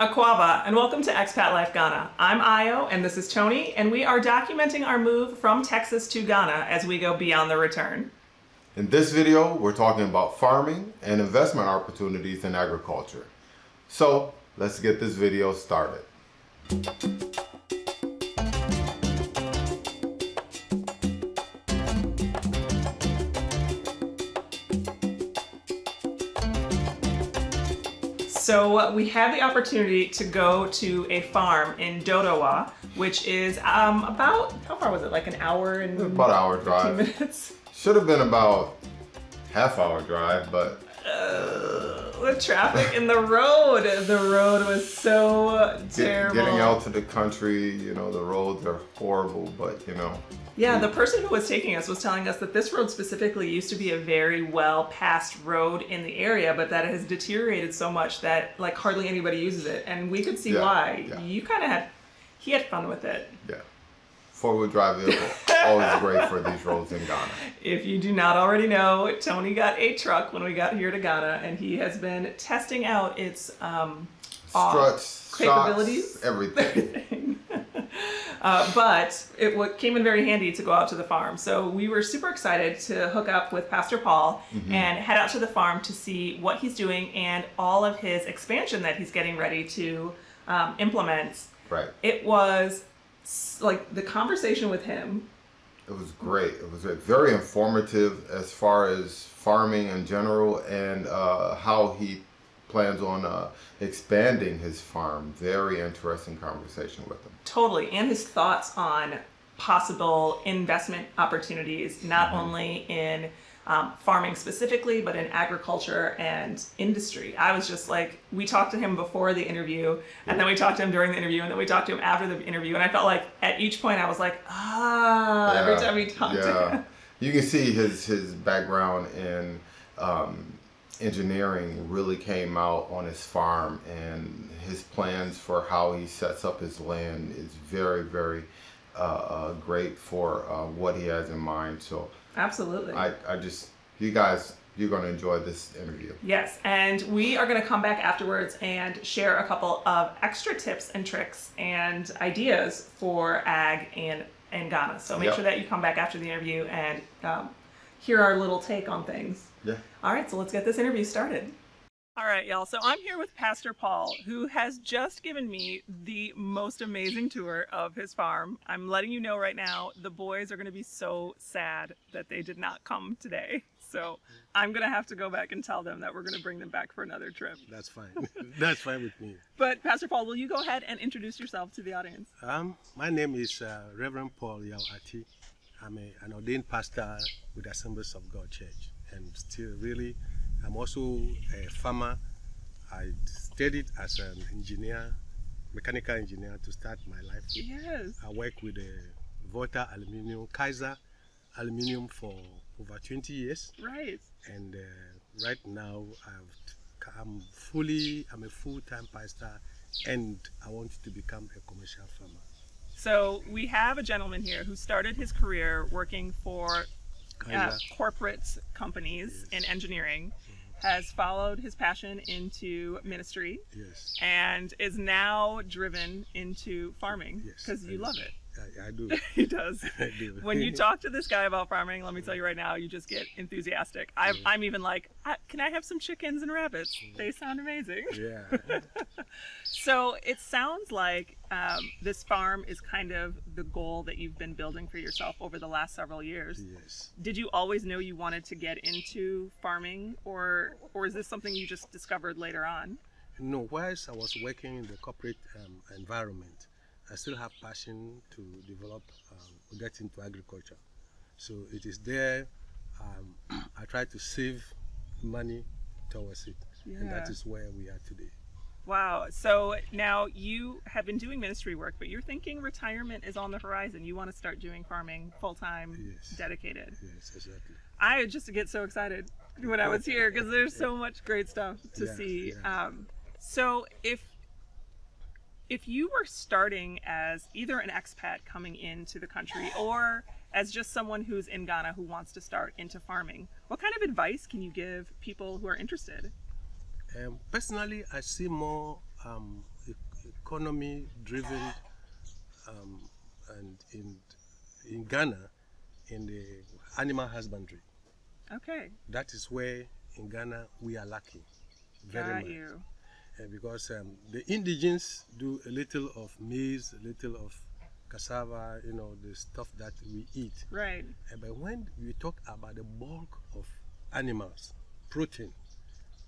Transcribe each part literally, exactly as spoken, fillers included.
Akwaba, and welcome to Expat Life Ghana. I'm Ayo, and this is Choni, and we are documenting our move from Texas to Ghana as we go beyond the return. In this video, we're talking about farming and investment opportunities in agriculture. So let's get this video started. So we had the opportunity to go to a farm in Dodowa, which is um, about, how far was it? Like an hour and about an hour drive. Minutes. Should have been about half hour drive, but uh, the traffic and the road. The road was so Get, terrible. Getting out to the country, you know, the roads are horrible, but you know. Yeah, the person who was taking us was telling us that this road specifically used to be a very well-passed road in the area, but that it has deteriorated so much that like hardly anybody uses it, and we could see yeah, why. Yeah. You kind of had, he had fun with it. Yeah, four-wheel drive vehicle, always great for these roads in Ghana. If you do not already know, Tony got a truck when we got here to Ghana, and he has been testing out its um, struts, capabilities, shocks, everything. everything. Uh, but it came in very handy to go out to the farm. So we were super excited to hook up with Pastor Paul mm-hmm. and head out to the farm to see what he's doing and all of his expansion that he's getting ready to um, implement. Right. It was like the conversation with him. It was great. It was very informative as far as farming in general and uh, how he plans on uh, expanding his farm. Very interesting conversation with him. Totally, and his thoughts on possible investment opportunities, not mm-hmm. only in um, farming specifically, but in agriculture and industry. I was just like, we talked to him before the interview, and yeah. then we talked to him during the interview, and then we talked to him after the interview, and I felt like at each point I was like, ah, yeah. every time we talked yeah. to him. You can see his, his background in um, engineering really came out on his farm, and his plans for how he sets up his land is very, very uh, uh, great for uh, what he has in mind. So absolutely. I, I just, you guys, you're going to enjoy this interview. Yes. And we are going to come back afterwards and share a couple of extra tips and tricks and ideas for ag and, and Ghana. So make yep. sure that you come back after the interview and um, hear our little take on things. Yeah. All right, so let's get this interview started. All right, y'all. So I'm here with Pastor Paul, who has just given me the most amazing tour of his farm. I'm letting you know right now, the boys are going to be so sad that they did not come today. So I'm going to have to go back and tell them that we're going to bring them back for another trip. That's fine. That's fine with me. But Pastor Paul, will you go ahead and introduce yourself to the audience? Um, my name is uh, Reverend Paul Yaw Atti. I'm a, an ordained pastor with Assemblies of God Church. And still really, I'm also a farmer. I studied as an engineer, mechanical engineer to start my life. Yes. I work with the Volta Aluminium, Kaiser Aluminium for over twenty years. Right. And uh, right now I've, I'm fully, I'm a full-time pastor, and I want to become a commercial farmer. So we have a gentleman here who started his career working for Uh, corporate companies yes. in engineering, mm-hmm. has followed his passion into ministry, yes. and is now driven into farming because yes. you love it. I, I do. He does. I do. When you talk to this guy about farming, let me tell you right now, you just get enthusiastic. I, yeah. I'm even like, I, can I have some chickens and rabbits? Yeah. They sound amazing. Yeah. So it sounds like um, this farm is kind of the goal that you've been building for yourself over the last several years. Yes. Did you always know you wanted to get into farming, or or is this something you just discovered later on? No, whilst I was working in the corporate um, environment, I still have passion to develop um, get into agriculture. So it is there. Um, I try to save money towards it, yeah. and that is where we are today. Wow. So now you have been doing ministry work, but you're thinking retirement is on the horizon. You want to start doing farming full time, yes. dedicated. Yes, exactly. I just get so excited when I was here because there's so much great stuff to yeah, see. Yeah. Um, so if If you were starting as either an expat coming into the country or as just someone who's in Ghana who wants to start into farming, what kind of advice can you give people who are interested? Um, personally, I see more um, economy driven um, and in in Ghana in the animal husbandry. Okay. That is where in Ghana we are lacking very Got much. You. Uh, because um, the indigenes do a little of maize, a little of cassava, you know, the stuff that we eat. Right. Uh, but when we talk about the bulk of animals, protein,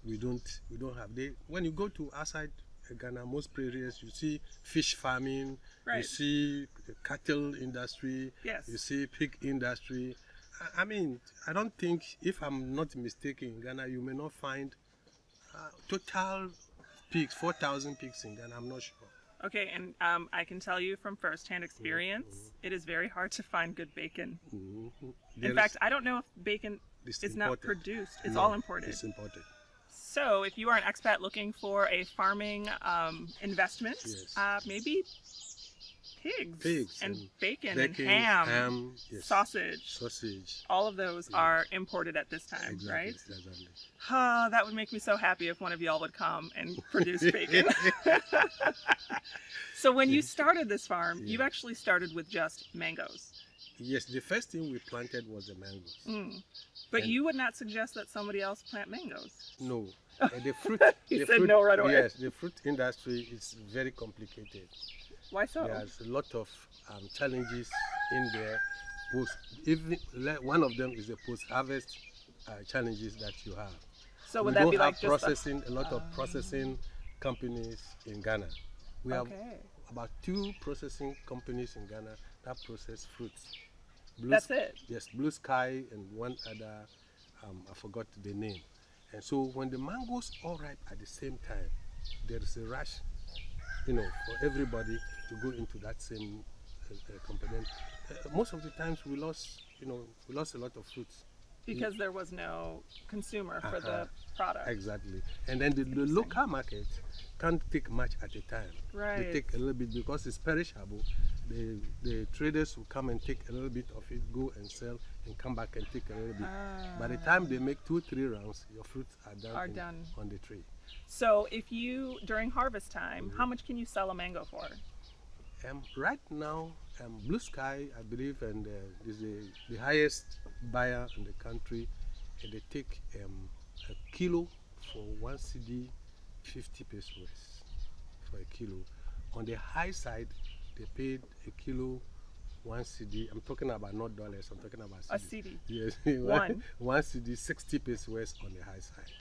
we don't we don't have. They when you go to outside uh, Ghana, most prairies, you see fish farming, right. You see the cattle industry, yes. You see pig industry. I, I mean, I don't think, if I'm not mistaken, in Ghana you may not find uh, total pigs, four thousand pigs in Ghana. I'm not sure. Okay, and um, I can tell you from first-hand experience, mm-hmm. It is very hard to find good bacon. Mm-hmm. In fact, I don't know if bacon is imported. Not produced. It's no, all imported. It's imported. So if you are an expat looking for a farming um, investment, yes. uh, maybe pigs, pigs and, and bacon, bacon and ham, ham yes. sausage, sausage. All of those yeah. are imported at this time, exactly, right? Exactly. Oh, that would make me so happy if one of y'all would come and produce bacon. So when you started this farm, yeah. you actually started with just mangoes. Yes, the first thing we planted was the mangoes. Mm. But and you would not suggest that somebody else plant mangoes? No. Uh, the fruit, you the said fruit, no right away. Yes, the fruit industry is very complicated. Why so? There's a lot of um, challenges in there. Post, even, one of them is the post-harvest uh, challenges that you have. So would we that be like processing, just a, a lot um, of processing companies in Ghana. We okay. have about two processing companies in Ghana that process fruits. Blue That's it? Yes, Blue Sky and one other, um, I forgot the name. And so when the mangoes all ripe at the same time, there is a rush, you know, for everybody to go into that same uh, uh, company. Uh, most of the times we lost, you know, we lost a lot of fruits. Because we, there was no consumer for uh -huh, the product. Exactly. And then the, the local market can't take much at a time. Right. They take a little bit because it's perishable. The, the traders will come and take a little bit of it, go and sell, and come back and take a little bit. Ah. By the time they make two, three rounds, your fruits are done, are in, done. on the tree. So if you, during harvest time, mm-hmm. how much can you sell a mango for? Um, right now, um, Blue Sky, I believe, and uh, is the, the highest buyer in the country, and they take um, a kilo for one C D, fifty pesos for a kilo. On the high side, they paid a kilo, one C D. I'm talking about not dollars. I'm talking about C D. A C D. Yes. One. One C D, sixty pesos on the high side.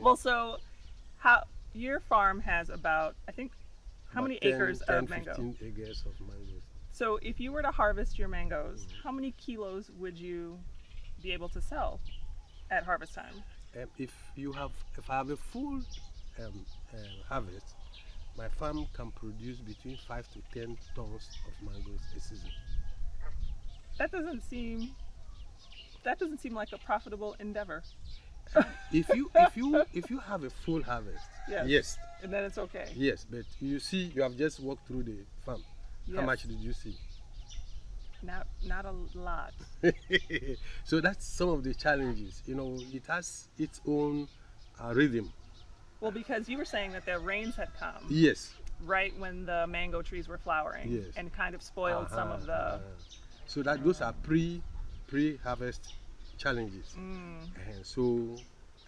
Well, so how your farm has about I think how about many ten, acres ten, of mango? fifteen acres of mangoes. So if you were to harvest your mangoes, mm-hmm. how many kilos would you be able to sell at harvest time? Um, if you have, if I have a full um, uh, harvest. My farm can produce between five to ten tons of mangoes a season. That doesn't seem that doesn't seem like a profitable endeavor. if you if you if you have a full harvest, yes. yes. And then it's okay. Yes, but you see, you have just walked through the farm. Yes. How much did you see? Not not a lot. So that's some of the challenges. You know, it has its own uh, rhythm. Well, because you were saying that the rains had come. Yes. Right when the mango trees were flowering. Yes. And kind of spoiled uh -huh, some of the... Uh -huh. So that those are pre, pre-harvest challenges. Mm. And so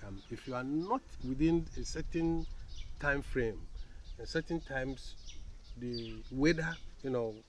um, if you are not within a certain time frame, at certain times the weather, you know,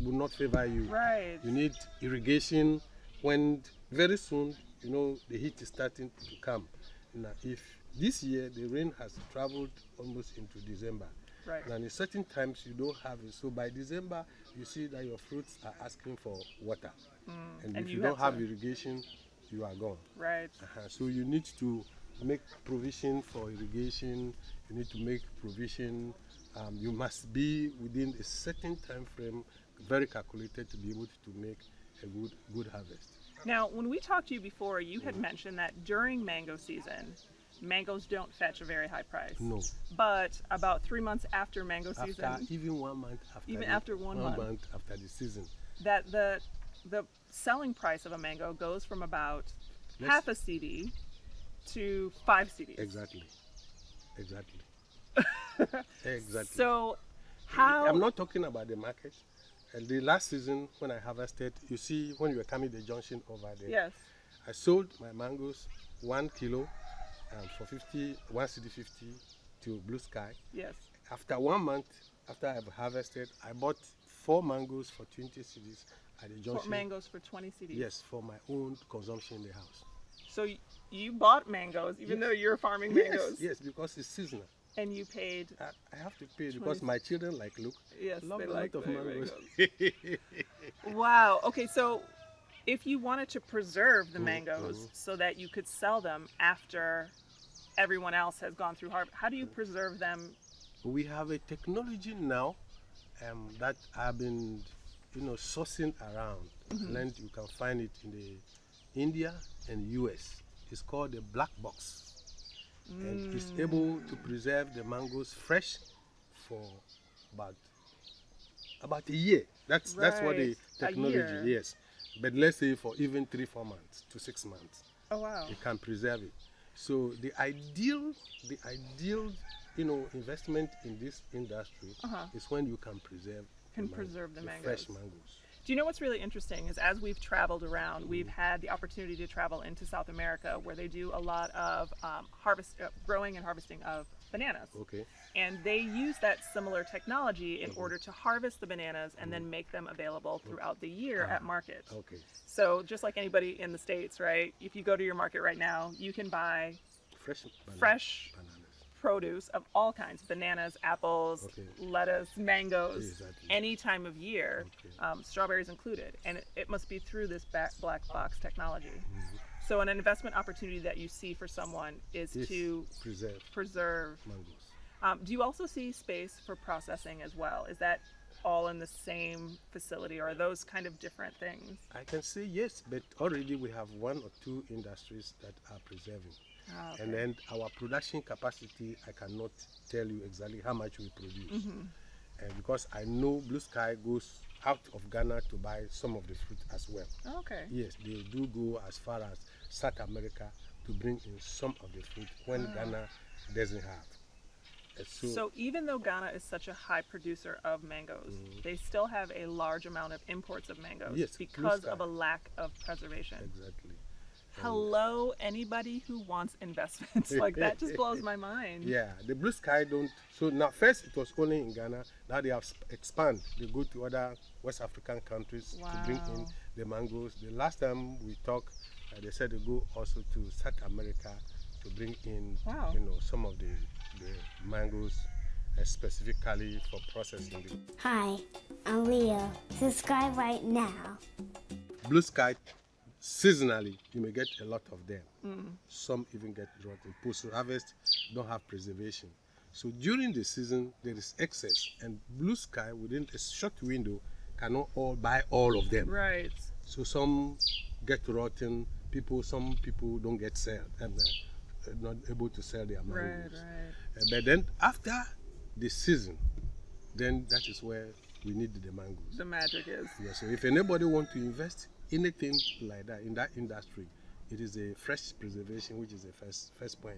will not favor you. Right. You need irrigation when very soon, you know, the heat is starting to come. Now, if this year the rain has traveled almost into December, right. And in certain times you don't have it. So by December you see that your fruits are asking for water, mm. and, and if you, you don't have, have irrigation, you are gone. Right. Uh-huh. So you need to make provision for irrigation. You need to make provision. Um, you must be within a certain time frame, very calculated, to be able to make a good good harvest. Now, when we talked to you before, you had mentioned that during mango season, mangoes don't fetch a very high price. No. But about three months after mango after, season, even one month after, even the, after one, one month, month after the season, that the the selling price of a mango goes from about Let's, half a C D to five C Ds. Exactly. Exactly. Exactly. So how... I'm not talking about the market. And the last season when I harvested, you see when you were coming the junction over there. Yes. I sold my mangoes one kilo um, for fifty, one cedi fifty to Blue Sky. Yes. After one month, after I've harvested, I bought four mangoes for twenty cedis at the junction. Four mangoes for twenty cedis. Yes, for my own consumption in the house. So you bought mangoes, even yes. though you're farming mangoes. Yes, yes, because it's seasonal. And you paid. I, I have to pay because my children like look. Yes, love they a like lot of mangoes. mangoes. Wow. Okay, so if you wanted to preserve the mangoes mm-hmm. so that you could sell them after everyone else has gone through harvest, how do you preserve them? We have a technology now um, that I've been, you know, sourcing around. Mm-hmm. And you can find it in the India and U S. It's called the black box. Mm. And it's able to preserve the mangoes fresh for about about a year. That's right. That's what the technology yes. But let's say for even three, four months to six months. Oh wow. You can preserve it. So the ideal the ideal you know investment in this industry uh-huh. is when you can preserve can the preserve the, the mangoes. Fresh mangoes. Do you know what's really interesting is as we've traveled around, we've had the opportunity to travel into South America where they do a lot of um, harvest, uh, growing and harvesting of bananas. Okay. And they use that similar technology in mm-hmm. order to harvest the bananas and mm-hmm. then make them available throughout the year ah, at market. Okay. So just like anybody in the States, right? If you go to your market right now, you can buy fresh, banana, fresh bananas. Produce of all kinds, bananas, apples, okay. lettuce, mangoes, exactly. any time of year, okay. um, strawberries included. And it, it must be through this back black box technology. Mm-hmm. So an investment opportunity that you see for someone is yes. to preserve, preserve. mangoes. Um, do you also see space for processing as well? Is that all in the same facility or are those kind of different things? I can say yes, but already we have one or two industries that are preserving. Ah, okay. And then our production capacity, I cannot tell you exactly how much we produce. Mm-hmm. And because I know Blue Sky goes out of Ghana to buy some of the fruit as well. Okay. Yes, they do go as far as South America to bring in some of the fruit when ah. Ghana doesn't have. So, so even though Ghana is such a high producer of mangoes, mm-hmm. they still have a large amount of imports of mangoes yes, because of a lack of preservation. Exactly. Hello, anybody who wants investments like that just blows my mind. Yeah, the Blue Sky don't. So now first it was only in Ghana. Now they have expanded. They go to other West African countries wow. to bring in the mangoes. The last time we talked, uh, they said they go also to South America to bring in, wow. you know, some of the, the mangoes uh, specifically for processing. Hi, I'm Leo. Subscribe right now. Blue Sky. Seasonally, you may get a lot of them. Mm. Some even get rotten. Post-harvest don't have preservation. So during the season, there is excess. And Blue Sky, within a short window, cannot all buy all of them. Right. So some get rotten. People, some people don't get sell and uh, not able to sell their mangoes. Right, right. Uh, but then after the season, then that is where we need the mangoes. The magic is. Yeah. So if anybody wants to invest. Anything like that in that industry, it is a fresh preservation, which is the first first point.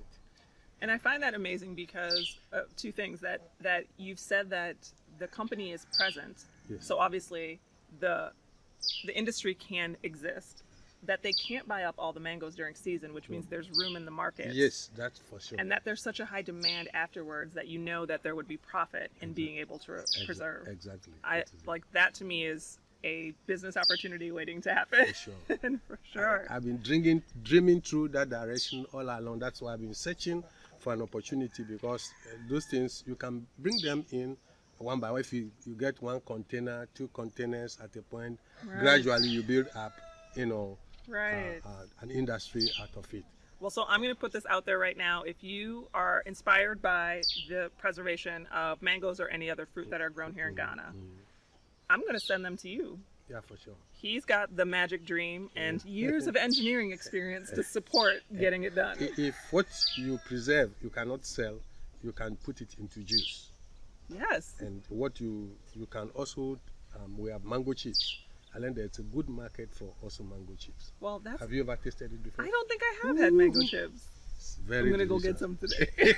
And I find that amazing because uh, two things that that you've said that the company is present, yes. so obviously the the industry can exist. That they can't buy up all the mangoes during season, which means there's room in the market. Yes, that's for sure. And that there's such a high demand afterwards that you know that there would be profit in exactly. being able to preserve. Exactly. I that like that to me is. A business opportunity waiting to happen. For sure. For sure. I, I've been dreaming, dreaming through that direction all along. That's why I've been searching for an opportunity because uh, those things, you can bring them in one by one. If you, you get one container, two containers at a point, right. gradually you build up, you know, right. uh, uh, an industry out of it. Well, so I'm going to put this out there right now. If you are inspired by the preservation of mangoes or any other fruit that are grown here in Ghana, mm-hmm. I'm going to send them to you. Yeah, for sure. He's got the magic dream and years of engineering experience to support getting it done. If what you preserve, you cannot sell, you can put it into juice. Yes. And what you, you can also, um, we have mango chips. And then there's a good market for also mango chips. Well, that's... Have you ever tasted it before? I don't think I have Ooh. had mango chips. It's very I'm gonna delicious. go get some today.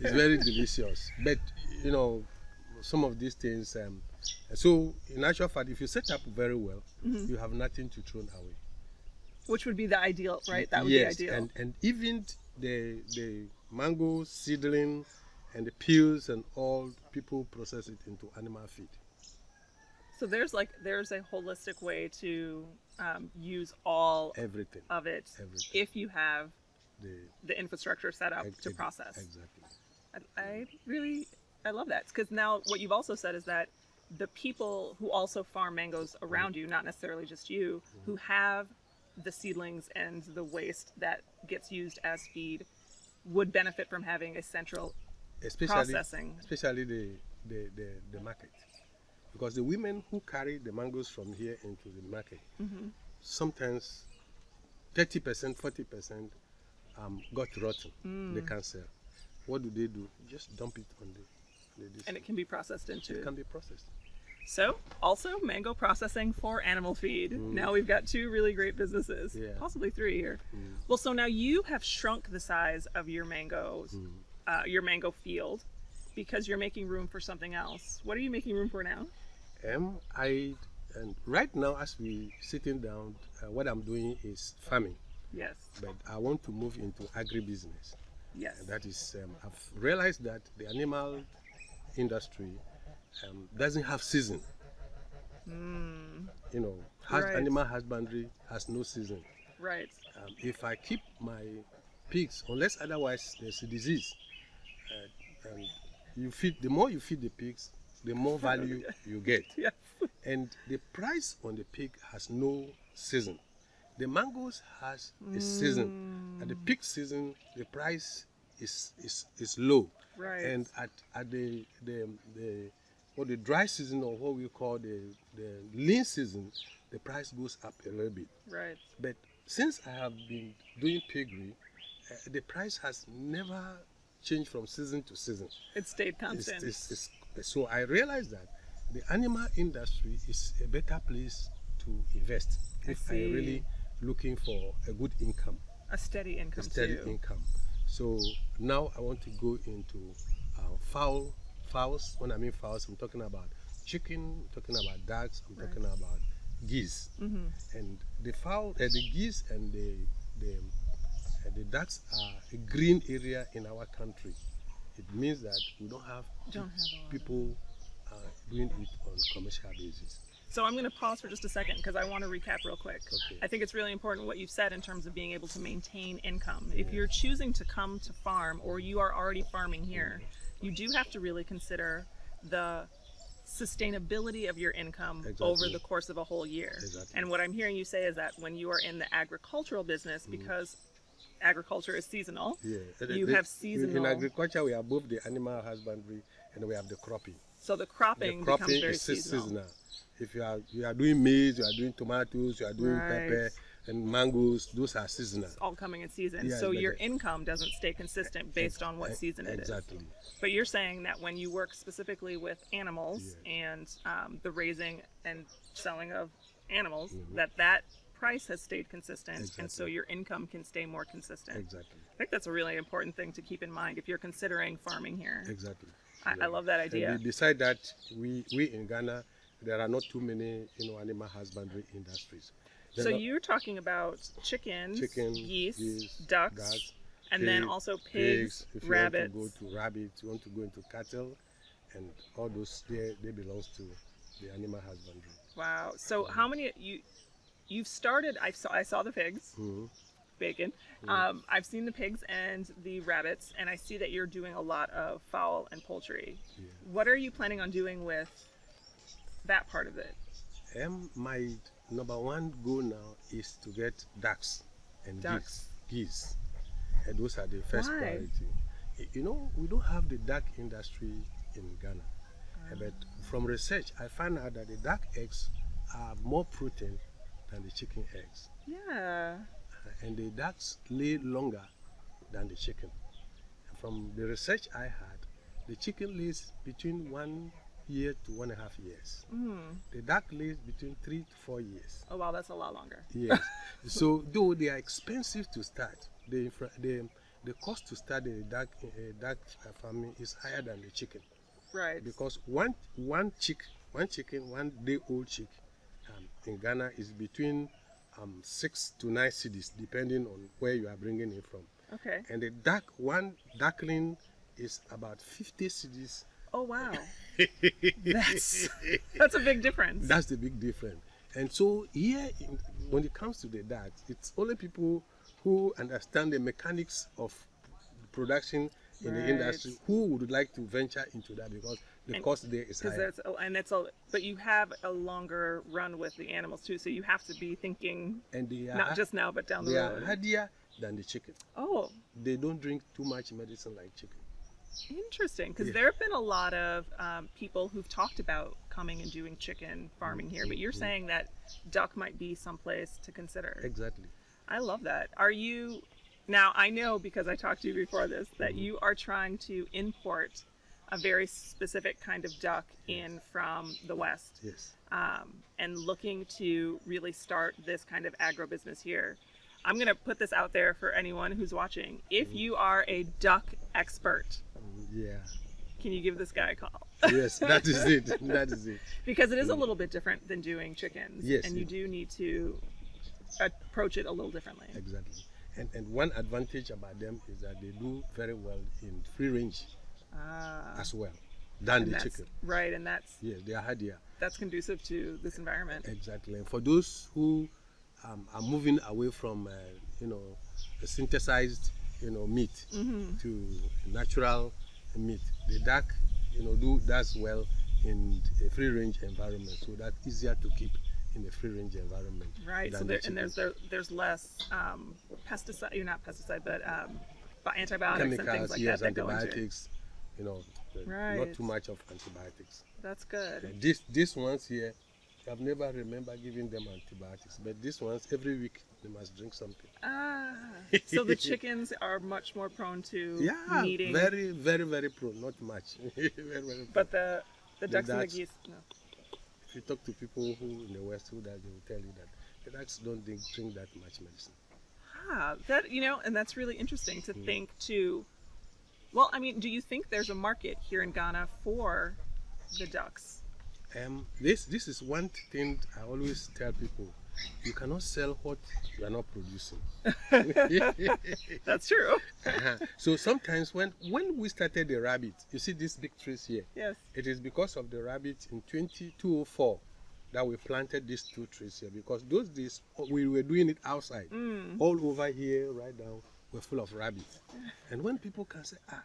It's very delicious. But you know, some of these things. Um, so in actual fact, if you set up very well, mm-hmm. you have nothing to throw away. Which would be the ideal, right? That would yes, be ideal. And and even the the mango seedling and the peels and all, people process it into animal feed. So there's like there's a holistic way to um, use all everything of it everything. if you have the, the infrastructure set up ex to process. Exactly. I, I really I love that, because now what you've also said is that the people who also farm mangoes around you, not necessarily just you, mm-hmm. who have the seedlings and the waste that gets used as feed, would benefit from having a central especially, processing, especially the the the, the market. Because the women who carry the mangoes from here into the market, mm-hmm. sometimes thirty percent, forty percent um, got rotten. Mm. They can't sell. What do they do? Just dump it on the... the and it can be processed into... It can be processed. So, also mango processing for animal feed. Mm. Now we've got two really great businesses, yeah. possibly three here. Mm. Well, so now you have shrunk the size of your mangoes, mm. uh, your mango field, because you're making room for something else. What are you making room for now? Um, I and right now, as we sitting down, uh, what I'm doing is farming. Yes. But I want to move into agribusiness. Yes. And that is, um, I've realized that the animal industry um, doesn't have season. Mm. You know, has, right. animal husbandry has no season. Right. Um, if I keep my pigs, unless otherwise there's a disease, uh, and you feed the more you feed the pigs, the more value you get. Yes. And the price on the pig has no season. The mangoes has mm. a season. At the peak season, the price is is, is low. Right. And at, at the the the or the dry season, or what we call the, the lean season, the price goes up a little bit. Right. But since I have been doing piggery, uh, the price has never changed from season to season. It stayed constant. It's, it's, it's, so I realized that the animal industry is a better place to invest I if see. I'm really looking for a good income. A steady income. A steady too. income. So now I want to go into uh, fowl, fowls. When I mean fowls, I'm talking about chicken, I'm talking about ducks, I'm right. talking about geese. Mm-hmm. And the fowl, uh, the geese and the, the Uh, the ducks are a green area in our country. It means that we don't have, don't have people uh, doing it on commercial basis. So I'm going to pause for just a second because I want to recap real quick. Okay. I think it's really important what you've said in terms of being able to maintain income. Yeah. If you're choosing to come to farm, or you are already farming here, you do have to really consider the sustainability of your income exactly. over the course of a whole year. Exactly. And what I'm hearing you say is that when you are in the agricultural business, because mm. agriculture is seasonal. Yeah. You the, have seasonal. In agriculture, we have both the animal husbandry and we have the cropping. So the cropping, the cropping becomes very is seasonal. seasonal. If you are you are doing maize, you are doing tomatoes, you are doing right. pepper and mangoes, those are seasonal. It's all coming in season. Yeah, so your better. income doesn't stay consistent based on what season it exactly. is. Exactly. But you're saying that when you work specifically with animals yeah. and um, the raising and selling of animals, mm-hmm. that that price has stayed consistent, exactly. and so your income can stay more consistent. Exactly. I think that's a really important thing to keep in mind if you're considering farming here. Exactly. I, yeah. I love that idea. And beside that, we we in Ghana, there are not too many you know animal husbandry industries. There so are, you're talking about chickens, chicken, geese, geese ducks, ducks, and pigs, then also pigs, pigs if rabbits. You want to go to rabbits, you want to go into cattle, and all those they they belongs to the animal husbandry. Wow. So how many you? You've started, I saw, I saw the pigs, mm-hmm. bacon, mm-hmm. um, I've seen the pigs and the rabbits, and I see that you're doing a lot of fowl and poultry. Yeah. What are you planning on doing with that part of it? Um, my number one goal now is to get ducks and ducks. geese, geese, and those are the first Why? priority. You know, we don't have the duck industry in Ghana, uh-huh. but from research, I found out that the duck eggs are more protein than the chicken eggs. Yeah. And the ducks lay longer than the chicken. From the research I had, the chicken lays between one year to one and a half years. Mm. The duck lays between three to four years. Oh wow, that's a lot longer. Yes. So though they are expensive to start, the, the, the cost to start a duck, a duck farming is higher than the chicken. Right. Because one one chick, one chicken, one day old chick um, in Ghana is between um, six to nine cedis, depending on where you are bringing it from. Okay. And the duck, one duckling is about fifty cedis. Oh wow! that's that's a big difference. That's the big difference. And so here, in, when it comes to the ducks, it's only people who understand the mechanics of production in right. the industry who would like to venture into that, because the and, cost there is higher. That's, oh, and that's all. But you have a longer run with the animals too, so you have to be thinking and they are, not just now but down the they road. They are hardier than the chicken. Oh. They don't drink too much medicine like chicken. Interesting, because yeah. there have been a lot of um, people who've talked about coming and doing chicken farming here, but you're mm-hmm. saying that duck might be someplace to consider. Exactly. I love that. Are you, now I know because I talked to you before this, that mm-hmm. you are trying to import a very specific kind of duck yes. in from the West. Yes. Um, and looking to really start this kind of agribusiness here. I'm going to put this out there for anyone who's watching. If mm-hmm. you are a duck expert, yeah, can you give this guy a call? Yes, that is it. That is it. Because it is a little bit different than doing chickens. Yes. And you do need to approach it a little differently. Exactly. And, and one advantage about them is that they do very well in free range ah. as well than the chicken. Right, and that's... Yes, they are hardier. That's conducive to this environment. Exactly. And for those who um, are moving away from, uh, you know, the synthesized, you know, meat mm-hmm. to natural meat, the duck, you know, do does well in a free range environment, so that's easier to keep in a free range environment. Right. So there, the and there's there, there's less um, pesticide. You're not pesticide, but um, antibiotics chemicals, and things like yes, that. Chemicals, yes, antibiotics. You know, right. not too much of antibiotics. That's good. And this these ones here, I've never remember giving them antibiotics, but these ones every week they must drink something. Ah, so the chickens are much more prone to yeah, needing. Yeah, very, very, very prone. Not much. very, very prone. But the the ducks the and the geese, no. If you talk to people who in the West who that, they will tell you that the ducks don't drink, drink that much medicine. Ah, that you know, and that's really interesting to mm. think too. Well, I mean, do you think there's a market here in Ghana for the ducks? Um, this this is one thing I always tell people. You cannot sell what you are not producing. That's true. uh-huh. So sometimes when when we started the rabbit, you see these big trees here. Yes. It is because of the rabbit in twenty oh four that we planted these two trees here, because those days we were doing it outside. Mm. All over here, right down, we're full of rabbits. And when people can say, ah,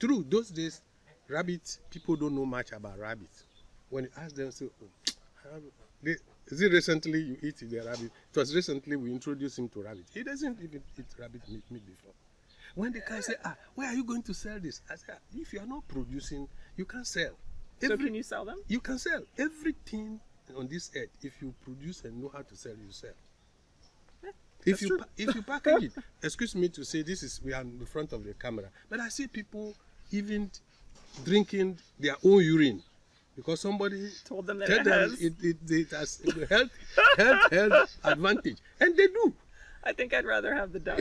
true, those days rabbits, people don't know much about rabbits. When you ask them, say, oh, they, is it recently you eat the rabbit? It was recently we introduced him to rabbit. He doesn't even eat rabbit meat, meat before. When the guy say, ah, where are you going to sell this? I say, ah, if you are not producing, you can sell. Every, so can you sell them? You can sell. Everything on this earth, if you produce and know how to sell, you sell. Yeah, if, you, if you package it, excuse me to say, this is, we are in the front of the camera, but I see people even drinking their own urine. Because somebody told them that it has. It, it, it has health, health, health advantage, and they do. I think I'd rather have the duck.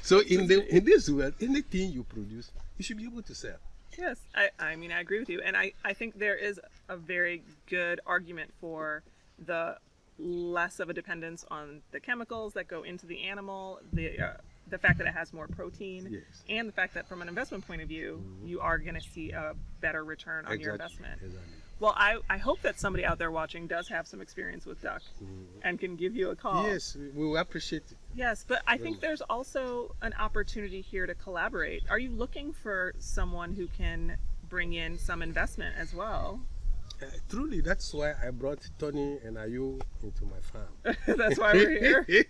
So in the in this world, anything you produce, you should be able to sell. Yes, I, I mean I agree with you, and I, I think there is a very good argument for the less of a dependence on the chemicals that go into the animal, the uh, the fact that it has more protein, yes. and the fact that from an investment point of view, mm-hmm. you are going to see a better return on exactly. your investment. Exactly. Well, I, I hope that somebody out there watching does have some experience with duck mm-hmm. and can give you a call. Yes, we will appreciate it. Yes, but I think there's also an opportunity here to collaborate. Are you looking for someone who can bring in some investment as well? Uh, truly, that's why I brought Tony and Ayu into my farm. That's why we're here.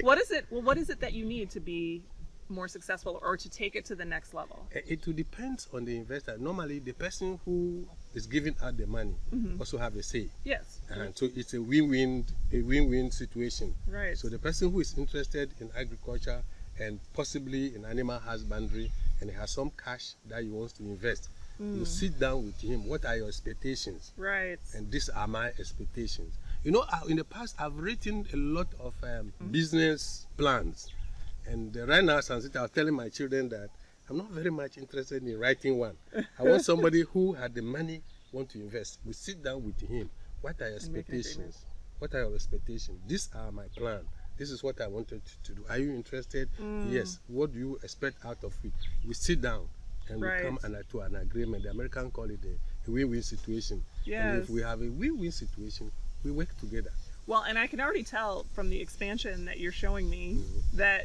What is it? Well, what is it that you need to be more successful or to take it to the next level? It, it will depend on the investor. Normally, the person who is giving out the money mm-hmm. also have a say. Yes. And so it's a win-win, a win-win situation. Right. So the person who is interested in agriculture and possibly in animal husbandry and has some cash that he wants to invest. Mm. You sit down with him. What are your expectations? Right. And these are my expectations. You know, in the past, I've written a lot of um, mm-hmm. business plans, And right now, Sansita, I was telling my children that I'm not very much interested in writing one. I want somebody who had the money, want to invest. We sit down with him. What are your expectations? What are your expectations? These are my plan. This is what I wanted to do. Are you interested? Mm. Yes. What do you expect out of it? We sit down and right. we come and, to an agreement. The Americans call it a win-win situation. Yes. And if we have a win-win situation, we work together. Well, and I can already tell from the expansion that you're showing me mm-hmm. that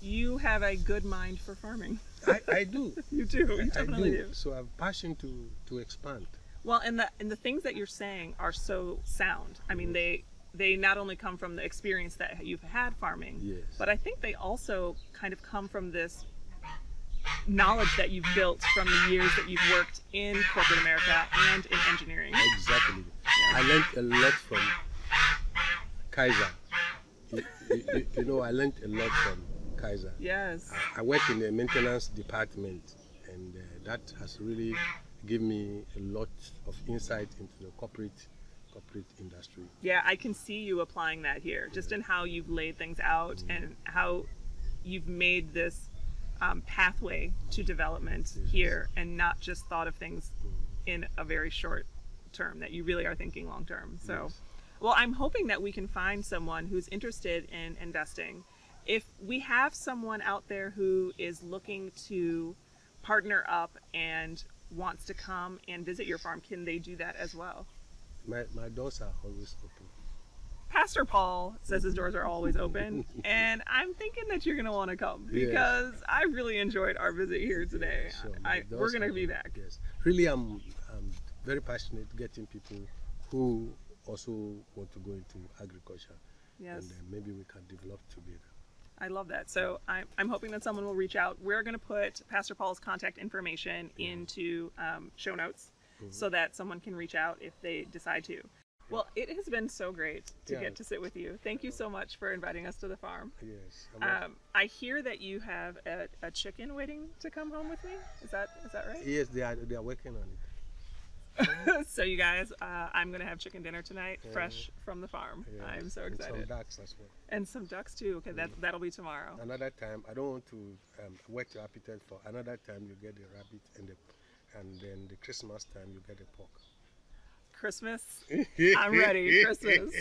you have a good mind for farming. I, I do. You do. You definitely I do. do. So I have passion to, to expand. Well, and the, and the things that you're saying are so sound. I mean, mm-hmm. they... they not only come from the experience that you've had farming, yes. but I think they also kind of come from this knowledge that you've built from the years that you've worked in corporate America and in engineering. Exactly. Yeah. I learned a lot from Kaiser. You, you, you know, I learned a lot from Kaiser. Yes. I, I worked in the maintenance department, and uh, that has really given me a lot of insight into the corporate corporate industry. Yeah, I can see you applying that here, just yeah. in how you've laid things out mm. and how you've made this um, pathway to development yes. here, and not just thought of things mm. in a very short term, that you really are thinking long term. So, yes. well, I'm hoping that we can find someone who's interested in investing. If we have someone out there who is looking to partner up and wants to come and visit your farm, can they do that as well? My, my doors are always open. Pastor Paul says his doors are always open, and I'm thinking that you're going to want to come because yes. I really enjoyed our visit here today. Yeah, sure. I, we're going to be back. Yes. Really, I'm, I'm very passionate getting people who also want to go into agriculture. Yes. And then maybe we can develop together. I love that. So I'm, I'm hoping that someone will reach out. We're going to put Pastor Paul's contact information yeah. into um, show notes. Mm-hmm. so that someone can reach out if they decide to. Well, it has been so great to yeah. get to sit with you. Thank you so much for inviting us to the farm. Yes. Um, I hear that you have a, a chicken waiting to come home with me. Is that is that right? Yes, they are, they are working on it. So you guys, uh, I'm going to have chicken dinner tonight, yeah. fresh from the farm. Yeah. I'm so excited. And some ducks as well. And some ducks too. Okay, that, mm-hmm. that'll be tomorrow. Another time, I don't want to um, whet your appetite for another time you get the rabbit and the and then the Christmas time you get a pork. Christmas? I'm ready. Christmas.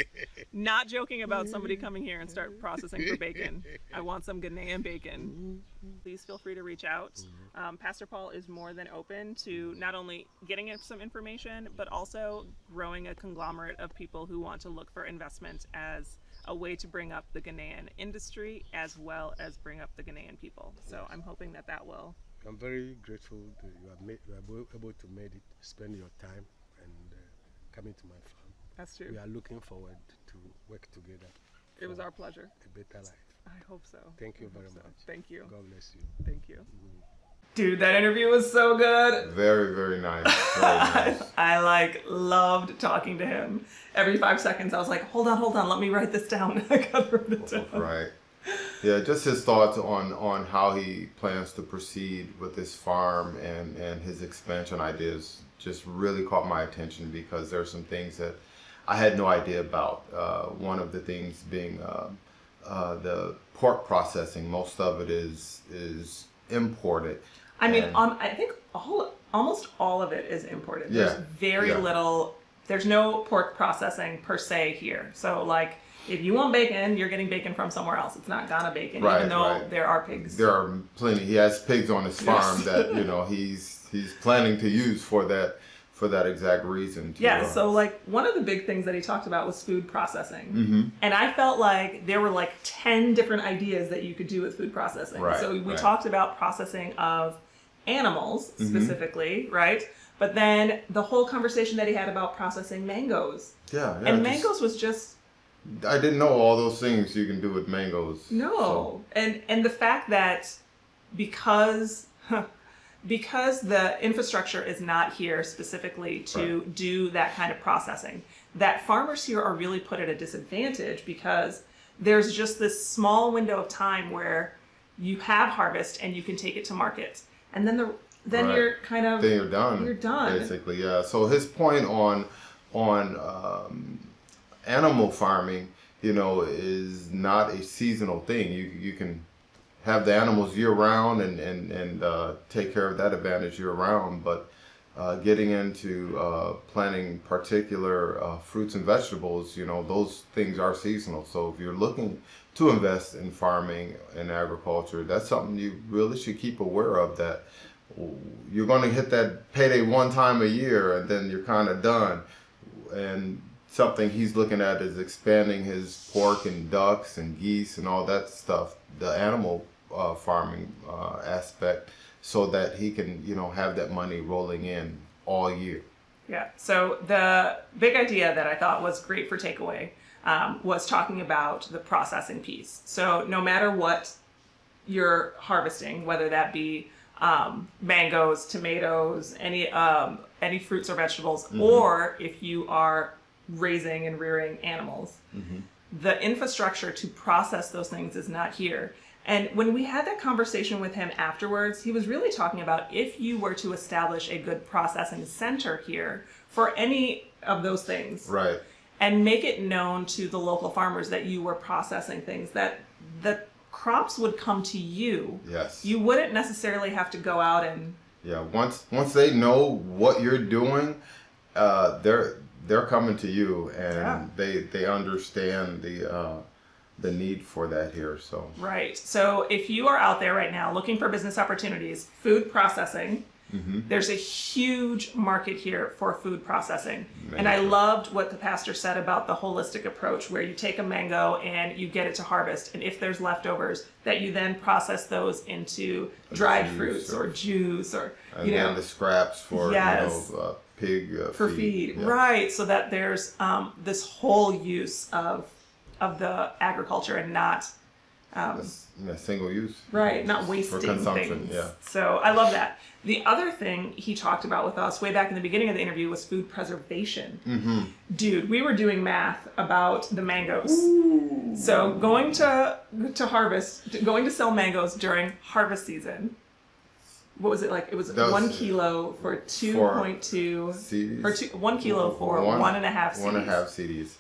Not joking about somebody coming here and start processing for bacon. I want some Ghanaian bacon. Please feel free to reach out. Um, Pastor Paul is more than open to not only getting some information, but also growing a conglomerate of people who want to look for investment as a way to bring up the Ghanaian industry as well as bring up the Ghanaian people. So I'm hoping that that will. I'm very grateful that you are, made, you are able to make it, spend your time and uh, coming to my farm. That's true. We are looking forward to work together. It was our pleasure. A better life. I hope so. Thank you I very so. much. Thank you. God bless you. Thank you. Mm-hmm. Dude, that interview was so good. Very, very nice. Very nice. I like loved talking to him. Every five seconds, I was like, hold on, hold on, let me write this down. I got to write it down. Right. Yeah, just his thoughts on, on how he plans to proceed with this farm and, and his expansion ideas just really caught my attention because there are some things that I had no idea about. Uh, one of the things being uh, uh, the pork processing. Most of it is is imported. I mean, um, I think all almost all of it is imported. Yeah, there's very yeah. little. There's no pork processing per se here. So like. If you want bacon, you're getting bacon from somewhere else. It's not Ghana bacon, right, even though right. there are pigs. There are plenty. He has pigs on his farm yes. that you know he's he's planning to use for that for that exact reason. To, yeah. Uh, so like one of the big things that he talked about was food processing, mm-hmm. and I felt like there were like ten different ideas that you could do with food processing. Right, so we right. talked about processing of animals specifically, mm-hmm. right? But then the whole conversation that he had about processing mangoes. Yeah. yeah and mangoes just, was just. I didn't know all those things you can do with mangoes. No. So. And and the fact that because because the infrastructure is not here specifically to right. do that kind of processing, that farmers here are really put at a disadvantage because there's just this small window of time where you have harvest and you can take it to market. And then the then right. you're kind of then you're done. You're done. Basically, yeah. So his point on on um animal farming, you know, is not a seasonal thing. You you can have the animals year-round and, and, and uh, take care of that advantage year-round, but uh, getting into uh, planting particular uh, fruits and vegetables, you know, those things are seasonal. So if you're looking to invest in farming and agriculture, that's something you really should keep aware of, that you're going to hit that payday one time a year and then you're kind of done. And something he's looking at is expanding his pork and ducks and geese and all that stuff, the animal uh, farming uh, aspect, so that he can, you know, have that money rolling in all year. Yeah. So the big idea that I thought was great for takeaway um, was talking about the processing piece. So no matter what you're harvesting, whether that be um, mangoes, tomatoes, any um, any fruits or vegetables, mm-hmm. or if you are raising and rearing animals, mm-hmm. the infrastructure to process those things is not here. And when we had that conversation with him afterwards, he was really talking about if you were to establish a good processing center here for any of those things, right, and make it known to the local farmers that you were processing things, that the crops would come to you. Yes. You wouldn't necessarily have to go out and... Yeah, once once they know what you're doing, uh, they're they're coming to you, and yeah. they they understand the... Uh, the need for that here. So right, so if you are out there right now looking for business opportunities, food processing, mm-hmm. there's a huge market here for food processing. Mango. And I loved what the pastor said about the holistic approach, where you take a mango and you get it to harvest, and if there's leftovers, that you then process those into a dried fruits or, or juice, or and you then know the scraps for yes. you know uh, pig uh, for feed, feed. Yeah. Right, so that there's um this whole use of of the agriculture and not um, yeah, single use, right, not wasting for consumption. Things. Yeah. So I love that. The other thing he talked about with us way back in the beginning of the interview was food preservation. Mm-hmm. Dude, we were doing math about the mangoes. Ooh. So going to to harvest, going to sell mangoes during harvest season. What was it like? It was Those, one kilo for two point two C Ds, or two, one kilo for one, one and a half C Ds. One and a half C Ds.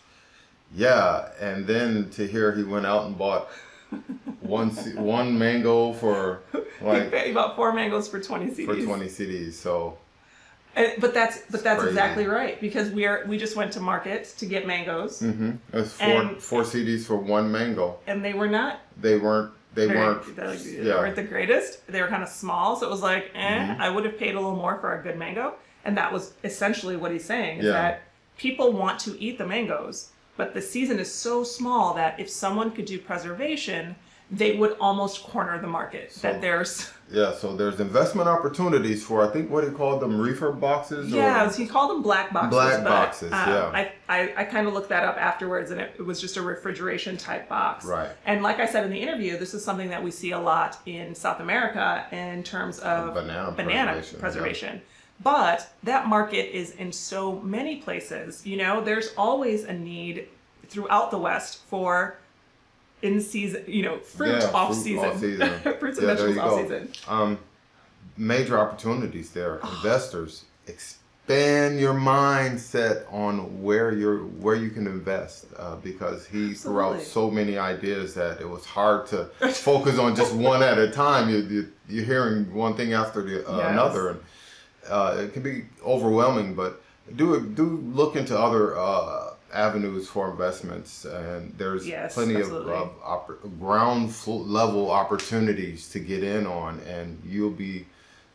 Yeah, and then to hear he went out and bought one one mango for like he bought four mangoes for twenty C Ds. For twenty C Ds, so. And, but that's but that's crazy. Exactly right, because we are we just went to market to get mangoes. Mm-hmm. It was four and, four C Ds for one mango. And they were not. They weren't. They weren't. They yeah. weren't the greatest. They were kind of small, so it was like, eh, mm-hmm. I would have paid a little more for a good mango, and that was essentially what he's saying is yeah. that people want to eat the mangoes. But the season is so small that if someone could do preservation, they would almost corner the market. So, that there's yeah, so there's investment opportunities for, I think what he called them, reefer boxes. Yeah, or he called them black boxes. Black but, boxes. Um, yeah. I I, I kind of looked that up afterwards, and it, it was just a refrigeration type box. Right. And like I said in the interview, this is something that we see a lot in South America in terms of banana, banana preservation. preservation. Yeah. But that market is in so many places. You know, there's always a need throughout the West for in season, you know, fruit yeah, off fruit season, off season. fruits and yeah, vegetables off go. season. Um, major opportunities there. Oh. Investors, expand your mindset on where you're, where you can invest, uh, because he Absolutely. threw out so many ideas that it was hard to focus on just one at a time. You, you you're hearing one thing after the uh, yes. another. And, Uh, it can be overwhelming, but do do look into other uh, avenues for investments, and there's yes, plenty absolutely. of uh, op ground level opportunities to get in on, and you'll be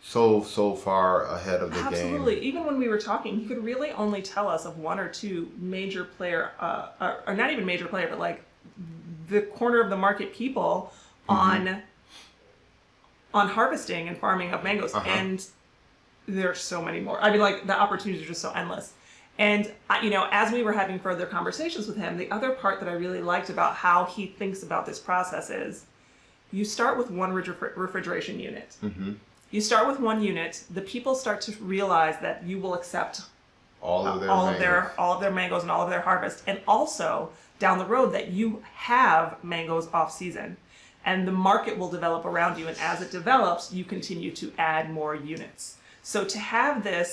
so so far ahead of the absolutely. game. Absolutely. Even when we were talking, he could really only tell us of one or two major player, uh, or, or not even major player, but like the corner of the market people mm-hmm. on on harvesting and farming of mangoes, uh-huh. and there's so many more. I mean, like, the opportunities are just so endless. And, you know, as we were having further conversations with him, the other part that I really liked about how he thinks about this process is you start with one refri refrigeration unit. Mm-hmm. You start with one unit. The people start to realize that you will accept all of their, uh, all of their, all of their mangoes and all of their harvest. And also down the road that you have mangoes off season. And the market will develop around you. And as it develops, you continue to add more units. So to have this,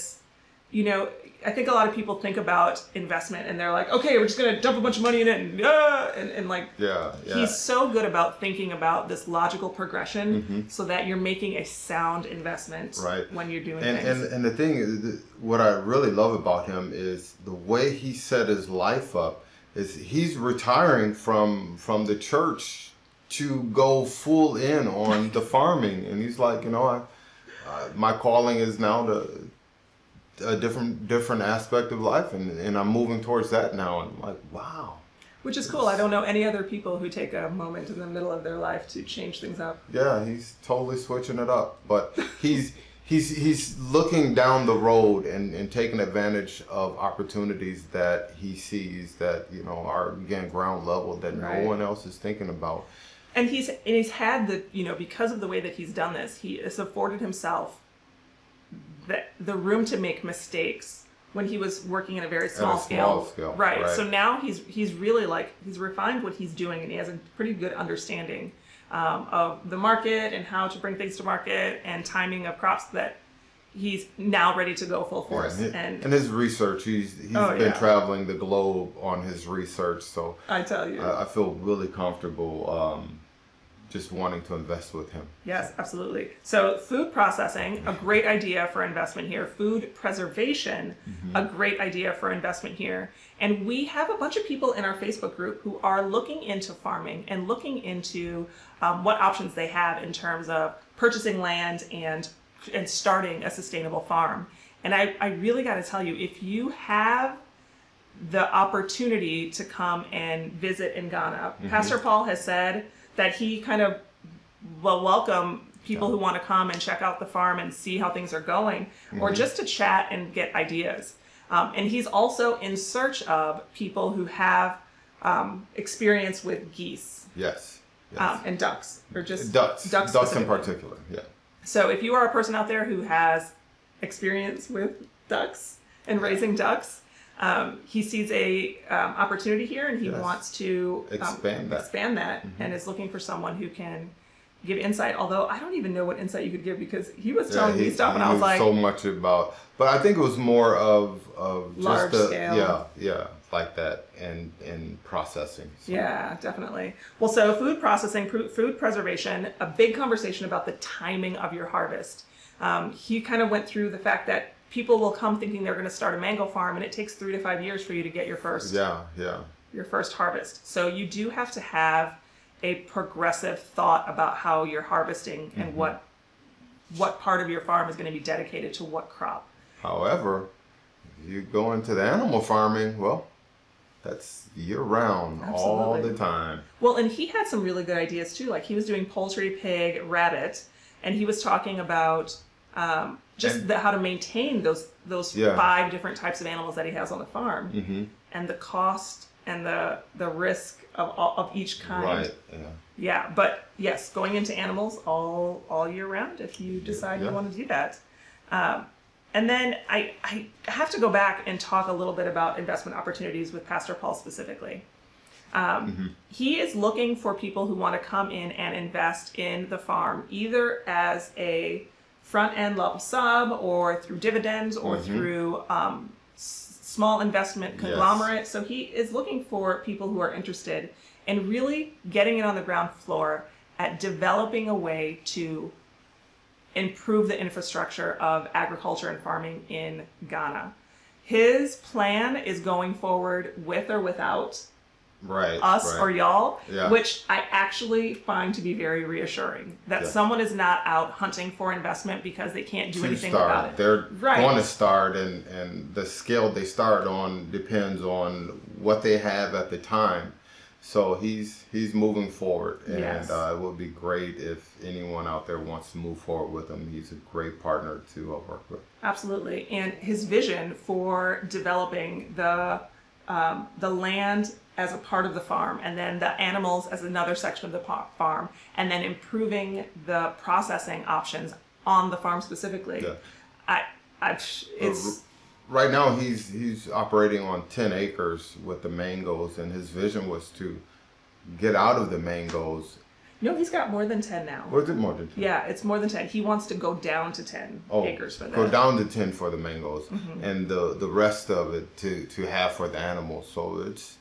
you know, I think a lot of people think about investment and they're like, okay, we're just going to dump a bunch of money in it and uh, and, and like, yeah, yeah. He's so good about thinking about this logical progression mm-hmm. so that you're making a sound investment right. when you're doing and, things. And, and the thing is, what I really love about him is the way he set his life up is he's retiring from, from the church to go full in on the farming. And he's like, you know, I, uh, my calling is now to, a different different aspect of life, and, and I'm moving towards that now, and I'm like, wow. Which is cool. I don't know any other people who take a moment in the middle of their life to change things up. Yeah, he's totally switching it up, but he's he's he's looking down the road and, and taking advantage of opportunities that he sees that, you know, are, again, ground level that right. no one else is thinking about. And he's and he's had the, you know, because of the way that he's done this, he has afforded himself The, the room to make mistakes when he was working in a very small, a small scale. scale. Right. right. So now he's he's really like, he's refined what he's doing, and he has a pretty good understanding um, of the market and how to bring things to market and timing of crops that he's now ready to go full force. Yeah, and, and, and his research, he's, he's oh, been yeah. traveling the globe on his research. So I tell you, I, I feel really comfortable um, just wanting to invest with him. Yes, absolutely. So food processing, a great idea for investment here. Food preservation, mm-hmm. a great idea for investment here. And we have a bunch of people in our Facebook group who are looking into farming and looking into um, what options they have in terms of purchasing land and, and starting a sustainable farm. And I, I really got to tell you, if you have the opportunity to come and visit in Ghana, mm-hmm. Pastor Paul has said that he kind of will welcome people who want to come and check out the farm and see how things are going, mm-hmm. or just to chat and get ideas. Um, and he's also in search of people who have um, experience with geese. Yes. yes. Um, and ducks, or just ducks. Ducks, ducks in particular, yeah. So if you are a person out there who has experience with ducks and raising ducks, Um, he sees a um, opportunity here, and he yes. wants to um, expand that, expand that mm-hmm. and is looking for someone who can give insight. Although I don't even know what insight you could give, because he was telling yeah, he, me stuff, and I was like, so much about. But I think it was more of of large just the, scale, yeah, yeah, like that, and and processing. So. Yeah, definitely. Well, so food processing, food preservation, a big conversation about the timing of your harvest. Um, he kind of went through the fact that people will come thinking they're going to start a mango farm, and it takes three to five years for you to get your first yeah, yeah. your first harvest. So you do have to have a progressive thought about how you're harvesting mm-hmm. and what what part of your farm is going to be dedicated to what crop. However, if you go into the animal farming, well, that's year round. Absolutely. All the time. Well, and he had some really good ideas too. Like, he was doing poultry, pig, rabbit, and he was talking about um, just and, the, how to maintain those those yeah. five different types of animals that he has on the farm, mm-hmm. and the cost and the the risk of all, of each kind. Right. Yeah. yeah. But yes, going into animals all all year round if you decide yeah. you want to do that. Um, and then I I have to go back and talk a little bit about investment opportunities with Pastor Paul specifically. Um, mm-hmm. He is looking for people who want to come in and invest in the farm, either as a front end lump sum, or through dividends, or mm-hmm. through um, s small investment conglomerates. Yes. So he is looking for people who are interested in really getting it on the ground floor at developing a way to improve the infrastructure of agriculture and farming in Ghana. His plan is going forward with or without right, us right. or y'all, yeah. which I actually find to be very reassuring, that yes. someone is not out hunting for investment because they can't do to anything start. about it. They're right. going to start, and, and the scale they start on depends on what they have at the time. So he's he's moving forward, and yes. uh, it would be great if anyone out there wants to move forward with him. He's a great partner to uh, work with. Absolutely. And his vision for developing the um, the land as a part of the farm, and then the animals as another section of the farm, and then improving the processing options on the farm specifically. Yeah. I, I, it's... Right now he's, he's operating on ten acres with the mangoes, and his vision was to get out of the mangoes No, he's got more than ten now. Or is it more than ten? Yeah, it's more than ten. He wants to go down to ten oh, acres for that. Go down to ten for the mangoes, mm-hmm. and the the rest of it to to have for the animals. So it's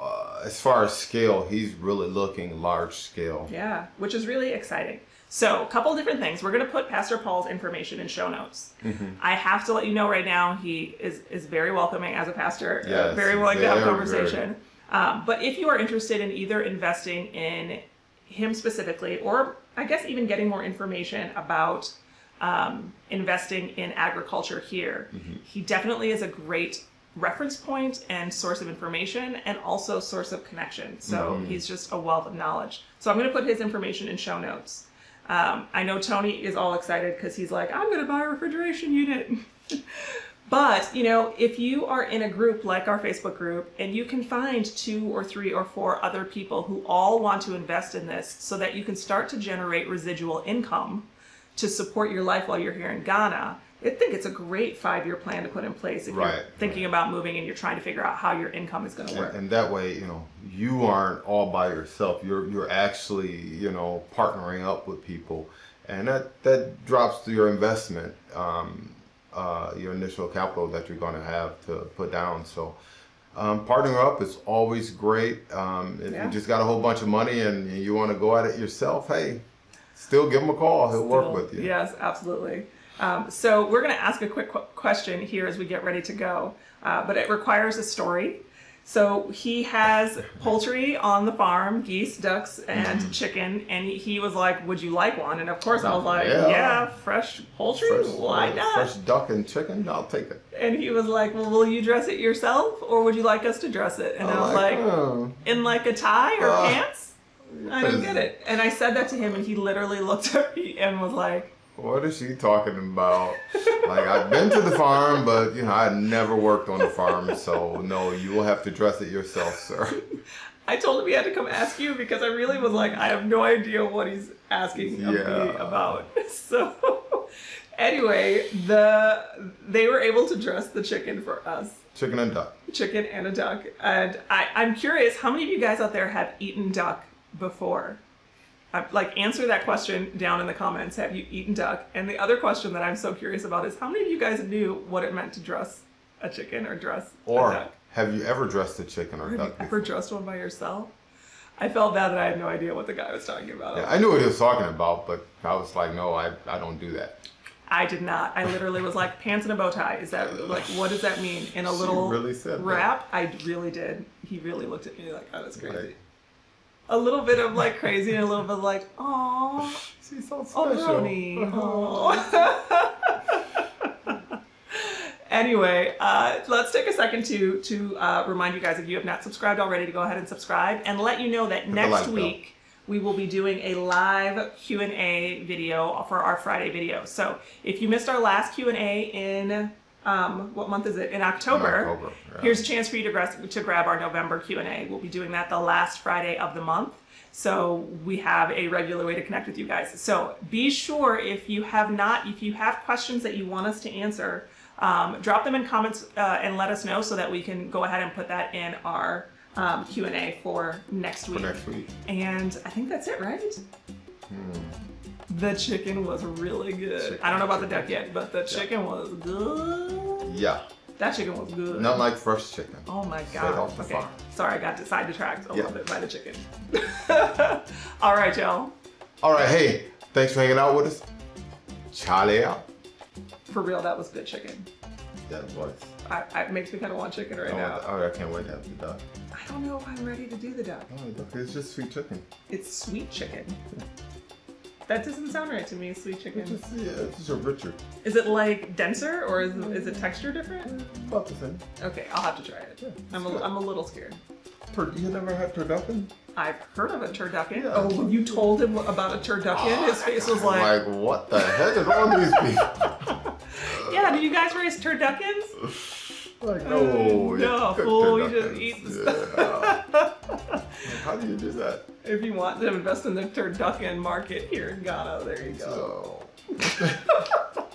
uh, as far as scale, he's really looking large scale. Yeah, which is really exciting. So a couple different things. We're going to put Pastor Paul's information in show notes. Mm-hmm. I have to let you know right now, he is, is very welcoming as a pastor, yes, very willing to have a conversation. Um, but if you are interested in either investing in him specifically, or I guess even getting more information about um, investing in agriculture here, mm-hmm. he definitely is a great reference point and source of information, and also source of connection. So mm-hmm. he's just a wealth of knowledge. So I'm going to put his information in show notes. Um, I know Tony is all excited because he's like, I'm going to buy a refrigeration unit. But, you know, if you are in a group like our Facebook group, and you can find two or three or four other people who all want to invest in this so that you can start to generate residual income to support your life while you're here in Ghana, I think it's a great five-year plan to put in place if right, you're thinking right. about moving and you're trying to figure out how your income is going to work. And that way, you know, you aren't all by yourself. You're you're actually, you know, partnering up with people, and that that drops to your investment, um, uh, your initial capital that you're going to have to put down. So, um, partnering up is always great. Um, if yeah. you just got a whole bunch of money and you want to go at it yourself, hey, still give him a call. He'll still, work with you. Yes, absolutely. Um, so we're going to ask a quick qu question here as we get ready to go, uh, but it requires a story. So he has poultry on the farm, geese, ducks, and chicken, and he was like, would you like one? And of course I was like, yeah, yeah fresh poultry, fresh, why not? Fresh duck and chicken, I'll take it. And he was like, well, will you dress it yourself, or would you like us to dress it? And I, I was like, like oh. in like a tie or uh, pants? I don't get it. And I said that to him, and he literally looked at me and was like, what is she talking about? Like, I've been to the farm, but, you know, I never worked on the farm. So, no, you will have to dress it yourself, sir. I told him he had to come ask you because I really was like, I have no idea what he's asking yeah. me about. So, anyway, the they were able to dress the chicken for us. Chicken and duck. Chicken and a duck. And I, I'm curious, how many of you guys out there have eaten duck before? Like, answer that question down in the comments. Have you eaten duck? And the other question that I'm so curious about is, how many of you guys knew what it meant to dress a chicken or dress or a duck? Or have you ever dressed a chicken or, or duck? Have you ever dressed one by yourself? I felt bad that I had no idea what the guy was talking about. Yeah, I knew what he was talking about, but I was like, no, I, I don't do that. I did not. I literally was like, pants and a bow tie. Is that like, what does that mean? In a little really wrap? That. I really did. He really looked at me like, oh, that's crazy. Right. A little bit of like crazy and a little bit of like, oh, she's so special. Oh, anyway, uh, let's take a second to to uh, remind you guys, if you have not subscribed already, to go ahead and subscribe, and let you know that next week we will be doing a live Q and A video for our Friday video. So if you missed our last Q and A in Um, what month is it? In October. In October yeah. Here's a chance for you to, gra to grab our November Q and A. We'll be doing that the last Friday of the month. So we have a regular way to connect with you guys. So be sure, if you have not, if you have questions that you want us to answer, um, drop them in comments uh, and let us know so that we can go ahead and put that in our um, Q and A for next week. For next week. And I think that's it, right? Hmm. The chicken was really good. Chicken, I don't know about chicken. the duck yet, but the chicken yeah. was good. Yeah. That chicken was good. Not like fresh chicken. Oh my God. Off the okay. farm. Sorry, I got to side detract a yeah. little bit by the chicken. All right, y'all. All right, hey, thanks for hanging out with us. Charlie out. For real, that was good chicken. That was. I, I, it makes me kind of want chicken right I now. Oh, I can't wait to have the duck. I don't know if I'm ready to do the duck. Oh, the duck. It's just sweet chicken. It's sweet chicken. Yeah. That doesn't sound right to me, sweet chicken. It's just, yeah, it's just a richer. Is it like denser, or is, is it texture different? About the same. Okay, I'll have to try it. Yeah, I'm, a, I'm a little scared. Tur you never had turducken? I've heard of a turducken. Yeah. Oh, when you told him about a turducken, oh, his face was like... like, what the heck is on these people? Yeah, do you guys raise turduckens? Like, no. Uh, no, fool, you just eat this yeah. stuff. How do you do that? If you want to invest in the turducken market here in Ghana, there you go. So.